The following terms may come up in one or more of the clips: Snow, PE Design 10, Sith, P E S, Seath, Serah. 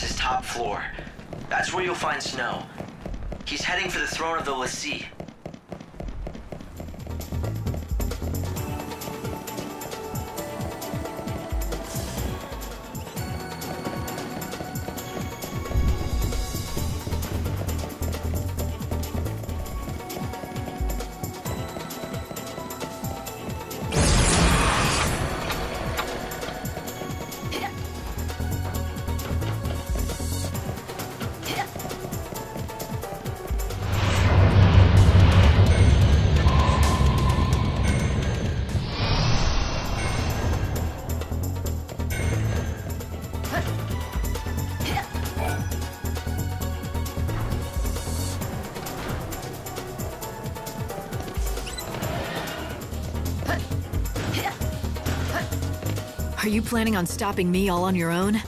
palace's top floor. That's where you'll find Snow. He's heading for the throne of the Lassie. Are you planning on stopping me all on your own?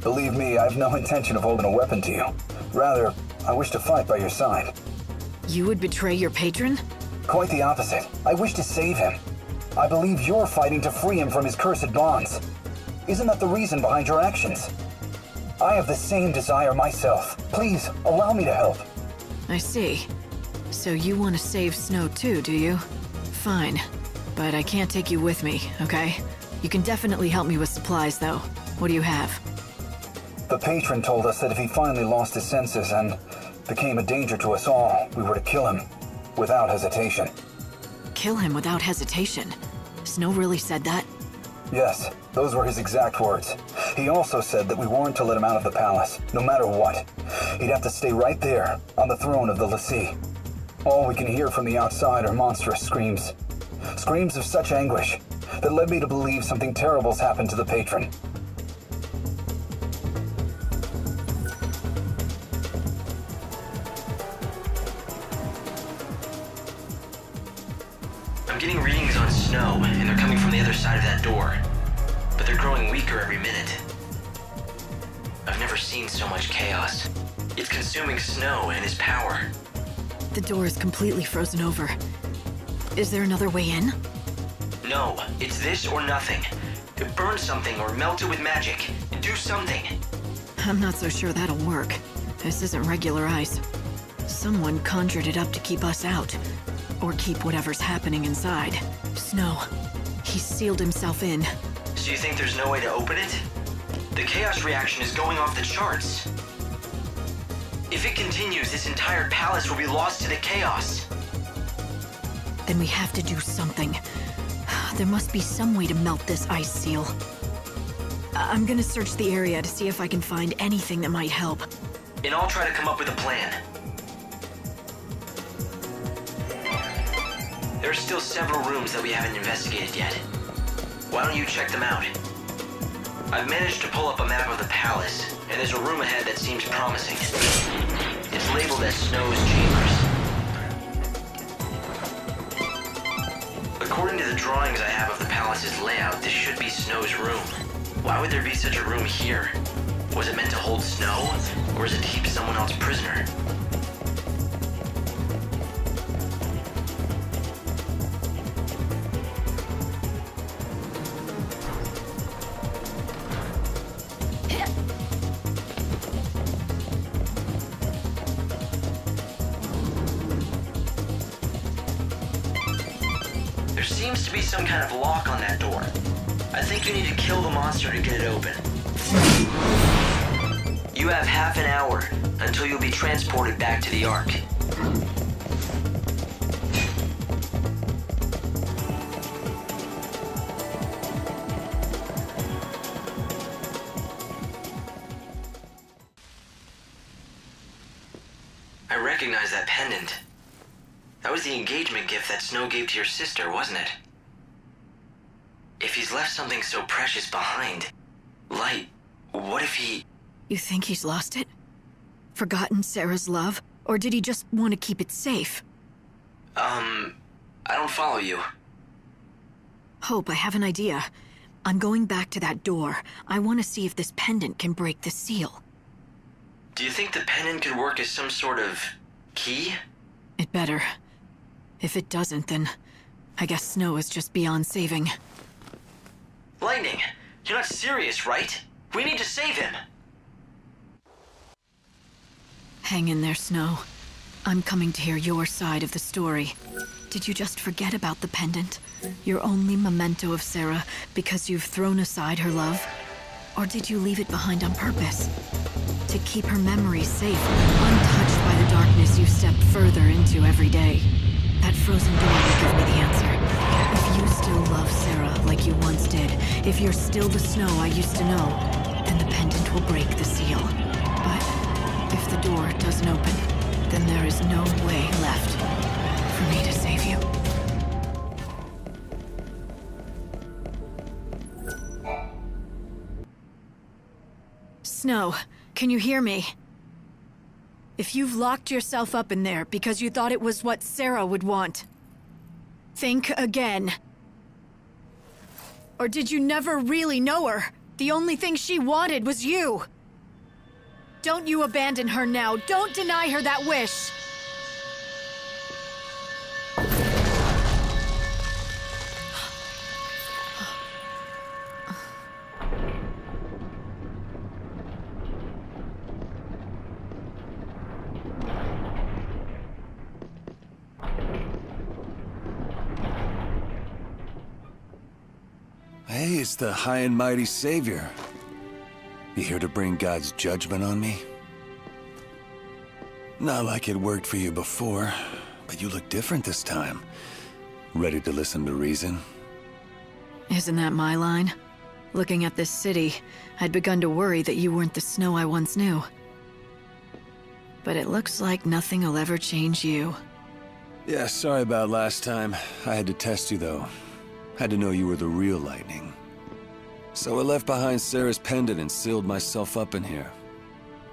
Believe me, I have no intention of holding a weapon to you. Rather, I wish to fight by your side. You would betray your patron? Quite the opposite. I wish to save him. I believe you're fighting to free him from his cursed bonds. Isn't that the reason behind your actions? I have the same desire myself. Please, allow me to help. I see. So you want to save Snow too, do you? Fine. But I can't take you with me, okay? You can definitely help me with supplies, though. What do you have? The patron told us that if he finally lost his senses and became a danger to us all, we were to kill him without hesitation. Kill him without hesitation? Snow really said that? Yes, those were his exact words. He also said that we weren't to let him out of the palace, no matter what. He'd have to stay right there, on the throne of the Lassie. All we can hear from the outside are monstrous screams. Screams of such anguish that led me to believe something terrible's happened to the patron. I'm getting readings on Snow, and they're coming from the other side of that door. But they're growing weaker every minute. I've never seen so much chaos. It's consuming Snow and his power. The door is completely frozen over. Is there another way in? No, it's this or nothing. Burn something or melt it with magic. Do something. I'm not so sure that'll work. This isn't regular ice. Someone conjured it up to keep us out. Or keep whatever's happening inside. Snow. He's sealed himself in. So you think there's no way to open it? The chaos reaction is going off the charts. If it continues, this entire palace will be lost to the chaos. Then we have to do something. There must be some way to melt this ice seal. I'm gonna search the area to see if I can find anything that might help. And I'll try to come up with a plan. There are still several rooms that we haven't investigated yet. Why don't you check them out? I've managed to pull up a map of the palace, and there's a room ahead that seems promising. It's labeled as Snow's Chambers. According to the drawings I have of the palace's layout, this should be Snow's room. Why would there be such a room here? Was it meant to hold Snow, or is it to keep someone else prisoner? Seems to be some kind of lock on that door. I think you need to kill the monster to get it open. You have half an hour until you'll be transported back to the Ark. I recognize that pendant. That was the engagement gift that Snow gave to your sister, wasn't it? If he's left something so precious behind, Light, what if he... You think he's lost it? Forgotten Serah's love? Or did he just want to keep it safe? I don't follow you. Hope, I have an idea. I'm going back to that door. I want to see if this pendant can break the seal. Do you think the pendant could work as some sort of key? It better. If it doesn't, then I guess Snow is just beyond saving. Lightning, you're not serious, right? We need to save him! Hang in there, Snow. I'm coming to hear your side of the story. Did you just forget about the pendant? Your only memento of Serah because you've thrown aside her love? Or did you leave it behind on purpose? To keep her memory safe, untouched by the darkness you step further into every day. That frozen door will give me the answer. If you still love Serah like you once did, if you're still the Snow I used to know, then the pendant will break the seal. But if the door doesn't open, then there is no way left for me to save you. Snow, can you hear me? If you've locked yourself up in there because you thought it was what Serah would want, think again. Or did you never really know her? The only thing she wanted was you. Don't you abandon her now. Don't deny her that wish. Hey, it's the high and mighty Savior. You here to bring God's judgment on me? Not like it worked for you before, but you look different this time. Ready to listen to reason? Isn't that my line? Looking at this city, I'd begun to worry that you weren't the Snow I once knew. But it looks like nothing will ever change you. Yeah, sorry about last time. I had to test you, though. Had to know you were the real Lightning. So I left behind Serah's pendant and sealed myself up in here.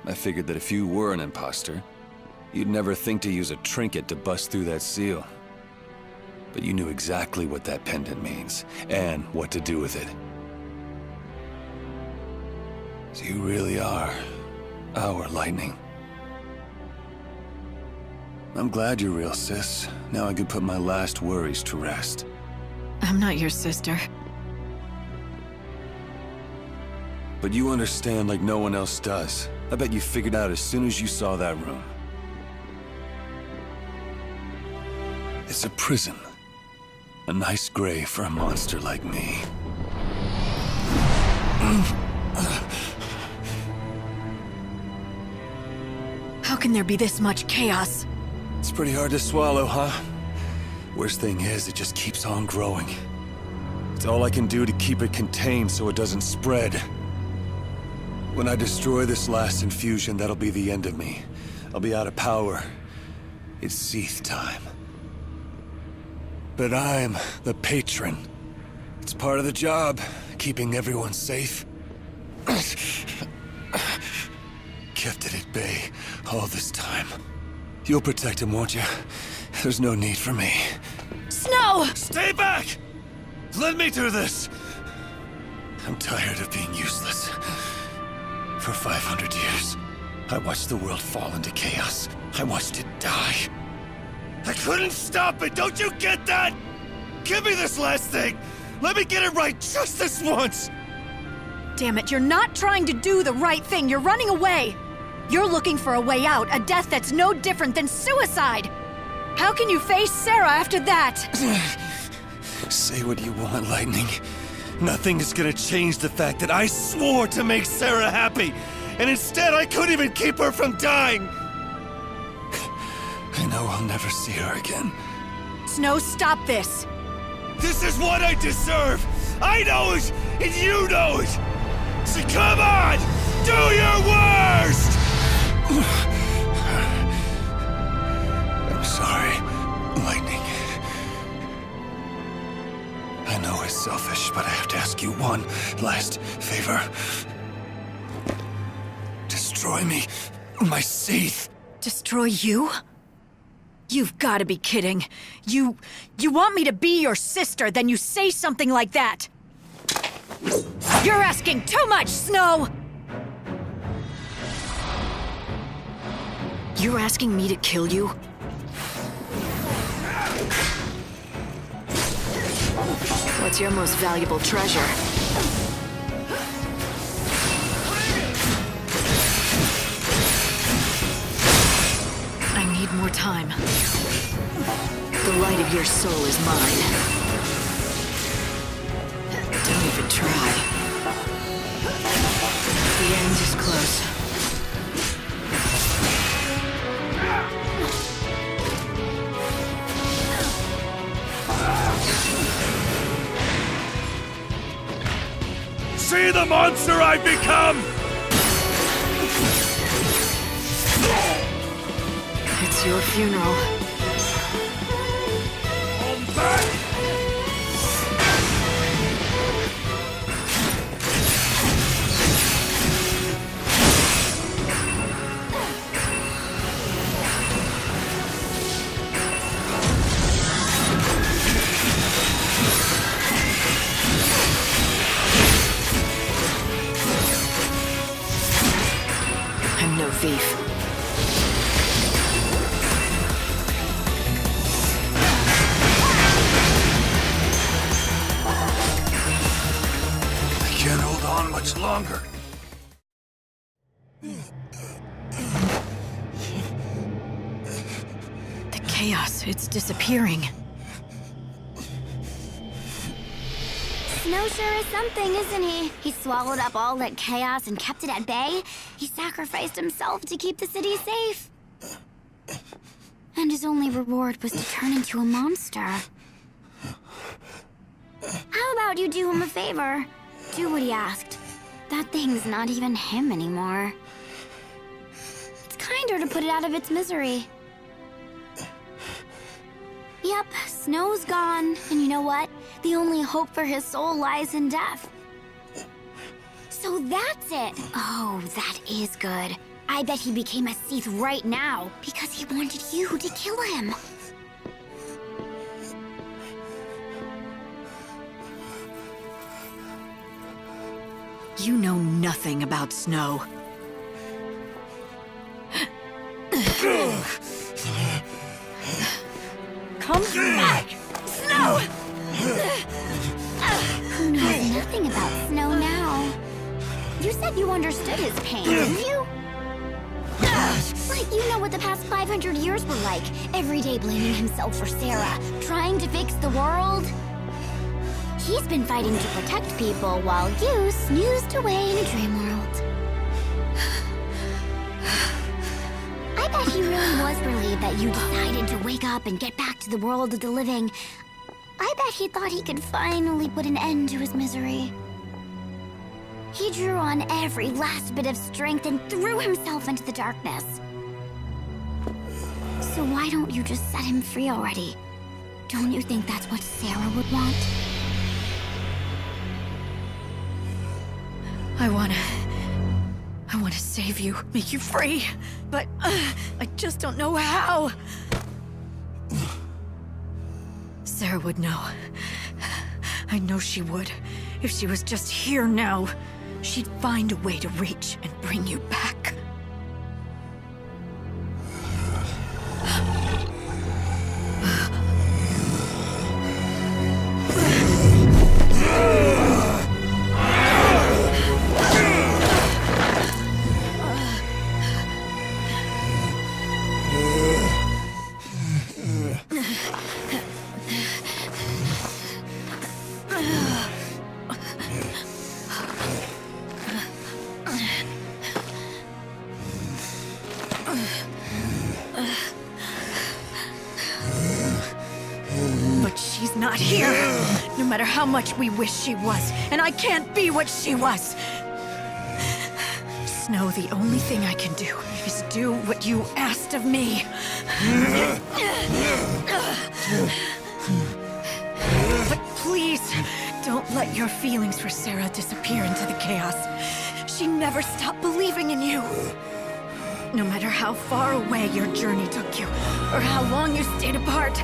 I figured that if you were an imposter, you'd never think to use a trinket to bust through that seal. But you knew exactly what that pendant means, and what to do with it. So you really are our Lightning. I'm glad you're real, sis. Now I can put my last worries to rest. I'm not your sister. But you understand like no one else does. I bet you figured out as soon as you saw that room. It's a prison. A nice grave for a monster like me. How can there be this much chaos? It's pretty hard to swallow, huh? Worst thing is, it just keeps on growing. It's all I can do to keep it contained so it doesn't spread. When I destroy this last infusion, that'll be the end of me. I'll be out of power. It's Seath time. But I'm the patron. It's part of the job, keeping everyone safe. Kept it at bay all this time. You'll protect him, won't you? There's no need for me. Snow! Stay back! Let me do this! I'm tired of being useless. For 500 years, I watched the world fall into chaos. I watched it die. I couldn't stop it! Don't you get that? Give me this last thing! Let me get it right just this once! Damn it, you're not trying to do the right thing. You're running away. You're looking for a way out, a death that's no different than suicide. How can you face Serah after that? Say what you want, Lightning. Nothing is gonna change the fact that I swore to make Serah happy, and instead I couldn't even keep her from dying! I know I'll never see her again. Snow, stop this! This is what I deserve! I know it, and you know it! So come on! Do your worst! I'm sorry, Lightning. I know it's selfish, but I have to ask you one last favor. Destroy me, my Seath. Destroy you? You've got to be kidding. You want me to be your sister, then you say something like that. You're asking too much, Snow! You're asking me to kill you? What's your most valuable treasure? need more time. The light of your soul is mine. Don't even try. The end is close. See the monster I've become! It's your funeral. I'm back! Thief. I can't hold on much longer. The chaos, it's disappearing. Snow sure is something, isn't he? He swallowed up all that chaos and kept it at bay. He sacrificed himself to keep the city safe. And his only reward was to turn into a monster. How about you do him a favor? Do what he asked. That thing's not even him anymore. It's kinder to put it out of its misery. Yep, Snow's gone, and you know what? The only hope for his soul lies in death. So that's it! Oh, that is good. I bet he became a Sith right now, because he wanted you to kill him. You know nothing about Snow. Come back! Snow! Who knows nothing about Snow now? You said you understood his pain, didn't you? But you know what the past 500 years were like. Every day blaming himself for Serah, trying to fix the world. He's been fighting to protect people while you snoozed away in a dream world. I bet he really was relieved that you decided to wake up and get back to the world of the living. I bet he thought he could finally put an end to his misery. He drew on every last bit of strength and threw himself into the darkness. So why don't you just set him free already? Don't you think that's what Serah would want? I wanna save you, make you free, but I just don't know how. Serah would know. I know she would. If she was just here now, she'd find a way to reach and bring you back. But she's not here, no matter how much we wish she was, and I can't be what she was. Snow, the only thing I can do is do what you asked of me. But please, don't let your feelings for Serah disappear into the chaos. She never stopped believing in you. No matter how far away your journey took you, or how long you stayed apart,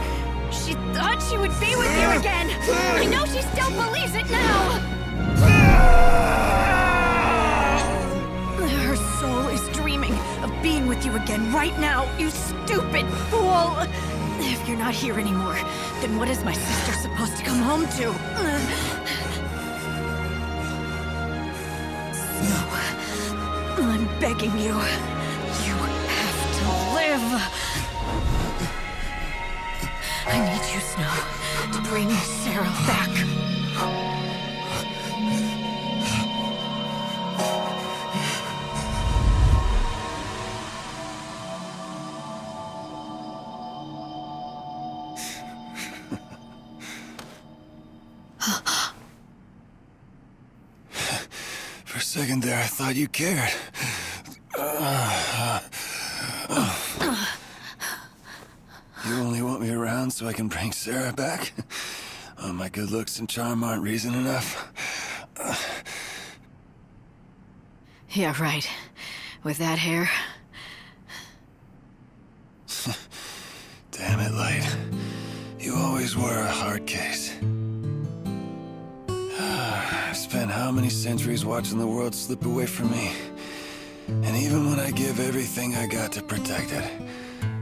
she thought she would be with you again! I know she still believes it now! Her soul is dreaming of being with you again right now, you stupid fool! If you're not here anymore, then what is my sister supposed to come home to? No, I'm begging you. You have to live! Snow to bring Serah back. For a second there, I thought you cared. You only want me around so I can bring Serah back? Oh, my good looks and charm aren't reason enough. Yeah, right. With that hair. Damn it, Light. You always were a hard case. I've spent how many centuries watching the world slip away from me. And even when I give everything I got to protect it,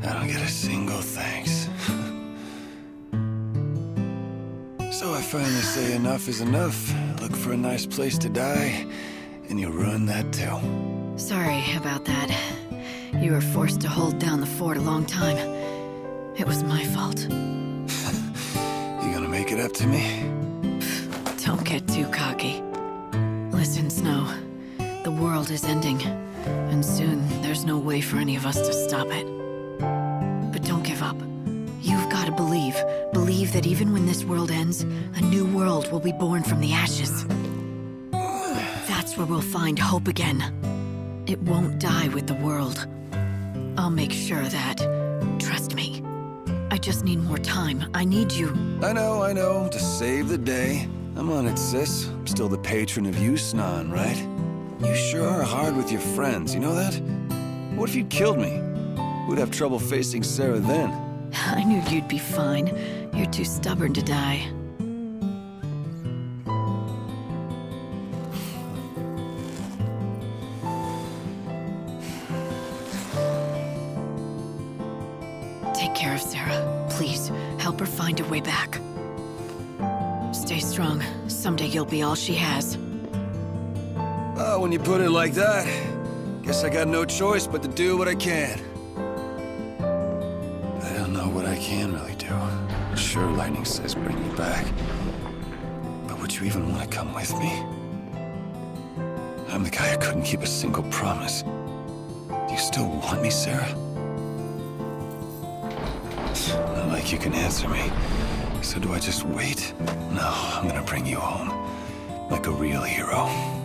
I don't get a single thanks. So I finally say enough is enough, look for a nice place to die, and you ruin that too. Sorry about that. You were forced to hold down the fort a long time. It was my fault. You gonna make it up to me? Don't get too cocky. Listen, Snow. The world is ending, and soon there's no way for any of us to stop it. But don't give up. You've got to believe. Believe that even when this world ends, a new world will be born from the ashes. That's where we'll find hope again. It won't die with the world. I'll make sure of that. Trust me. I just need more time. I need you. I know. To save the day. I'm on it, sis. I'm still the patron of Snow, right? You sure are hard with your friends, you know that? What if you'd killed me? We'd have trouble facing Serah then. I knew you'd be fine. You're too stubborn to die. Take care of Serah. Please, help her find a way back. Stay strong. Someday you'll be all she has. Oh, when you put it like that, guess I got no choice but to do what I can. I don't know what I can really do. Sure, Lightning says bring me back. But would you even want to come with me? I'm the guy who couldn't keep a single promise. Do you still want me, Serah? Not like you can answer me. So do I just wait? No, I'm gonna bring you home. Like a real hero.